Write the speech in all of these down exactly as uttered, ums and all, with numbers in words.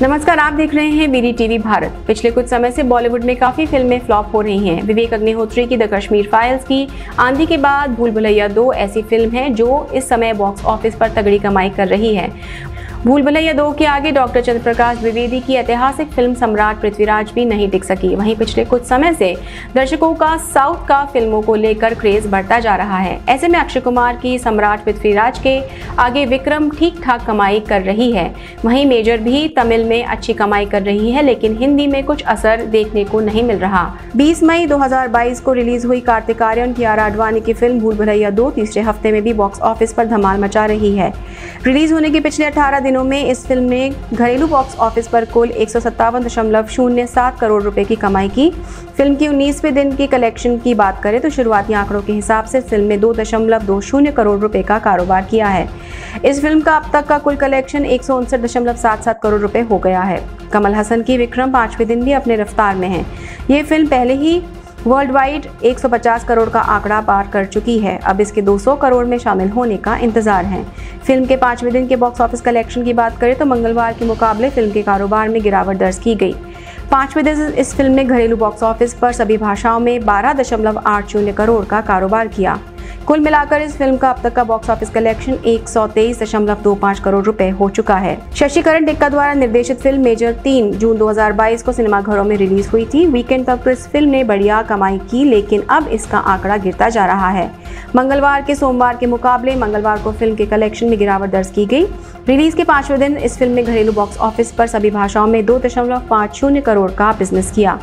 नमस्कार, आप देख रहे हैं वीडीटीवी भारत। पिछले कुछ समय से बॉलीवुड में काफी फिल्में फ्लॉप हो रही हैं। विवेक अग्निहोत्री की द कश्मीर फाइल्स की आंधी के बाद भूल भुलैया दो ऐसी फिल्म है जो इस समय बॉक्स ऑफिस पर तगड़ी कमाई कर रही है। भूल भुलैया दो के आगे डॉक्टर चंद्रप्रकाश द्विवेदी की ऐतिहासिक फिल्म सम्राट पृथ्वीराज भी नहीं टिक सकी। वहीं पिछले कुछ समय से दर्शकों का साउथ का फिल्मों को लेकर क्रेज बढ़ता जा रहा है। ऐसे में अक्षय कुमार की सम्राट पृथ्वीराज के आगे विक्रम ठीक ठाक कमाई कर रही है। वहीं मेजर भी तमिल में अच्छी कमाई कर रही है, लेकिन हिंदी में कुछ असर देखने को नहीं मिल रहा। बीस मई दो हजार बाईस को रिलीज हुई कार्तिक आर्यन की आर आडवाणी की फिल्म भूल भुलैया दो तीसरे हफ्ते में भी बॉक्स ऑफिस पर धमाल मचा रही है। रिलीज होने के पिछले अठारह दिनों में इस फिल्म ने घरेलू बॉक्स ऑफिस पर कुल एक सौ सत्तावन दशमलव शून्य सात करोड़ रुपए की कमाई की। फिल्म की उन्नीसवें दिन की कलेक्शन की बात करें तो शुरुआती आंकड़ों के हिसाब से फिल्म ने दो दशमलव दो शून्य करोड़ रुपए का कारोबार किया है। इस फिल्म का अब तक का कुल कलेक्शन एक सौ उनसठ दशमलव सात सात करोड़ रुपए हो गया है। कमल हसन की विक्रम पांचवें दिन भी अपने रफ्तार में है। ये फिल्म पहले ही वर्ल्ड वाइड एक सौ पचास करोड़ का आंकड़ा पार कर चुकी है। अब इसके दो सौ करोड़ में शामिल होने का इंतजार है। फिल्म के पांचवें दिन के बॉक्स ऑफिस कलेक्शन की बात करें तो मंगलवार के मुकाबले फिल्म के कारोबार में गिरावट दर्ज की गई। पांचवें दिन इस फिल्म ने घरेलू बॉक्स ऑफिस पर सभी भाषाओं में बारह दशमलव आठ शून्य करोड़ का कारोबार किया। कुल मिलाकर इस फिल्म का अब तक का बॉक्स ऑफिस कलेक्शन एक सौ तेईस दशमलव दो पाँच करोड़ रुपए हो चुका है। शशिकांत डिक्का द्वारा निर्देशित फिल्म मेजर तीन जून दो हजार बाईस को सिनेमाघरों में रिलीज हुई थी। वीकेंड तक इस फिल्म ने बढ़िया कमाई की, लेकिन अब इसका आंकड़ा गिरता जा रहा है। मंगलवार के सोमवार के मुकाबले मंगलवार को फिल्म के कलेक्शन में गिरावट दर्ज की गई। रिलीज के पांचवें दिन इस फिल्म ने घरेलू बॉक्स ऑफिस पर सभी भाषाओं में दो दशमलव पाँच शून्य करोड़ का बिजनेस किया।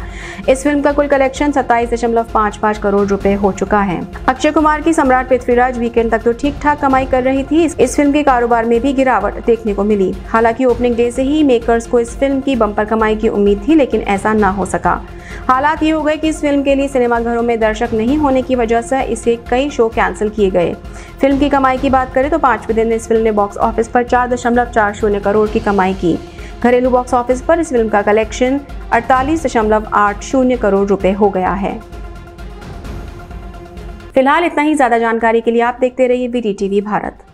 इस फिल्म का कुल कलेक्शन सत्ताईस दशमलव पाँच पाँच करोड़ रुपए हो चुका है। अक्षय कुमार की सम्राट पृथ्वीराज वीकेंड तक तो ठीक ठाक कमाई कर रही थी। इस फिल्म के कारोबार में भी गिरावट देखने को मिली। हालांकि ओपनिंग डे से ही मेकर्स को इस फिल्म की बम्पर कमाई की उम्मीद थी, लेकिन ऐसा ना हो सका। हालात ये हो गए कि इस फिल्म के लिए सिनेमाघरों में दर्शक नहीं होने की वजह से इसे कई शो कैंसिल किए गए। फिल्म की कमाई की बात करें तो पांचवें दिन इस फिल्म ने बॉक्स ऑफिस पर चार दशमलव चार शून्य करोड़ की कमाई की। घरेलू बॉक्स ऑफिस पर इस फिल्म का कलेक्शन अड़तालीस दशमलव आठ शून्य करोड़ रुपए हो गया है। फिलहाल इतना ही। ज्यादा जानकारी के लिए आप देखते रहिए वीडीटीवी भारत।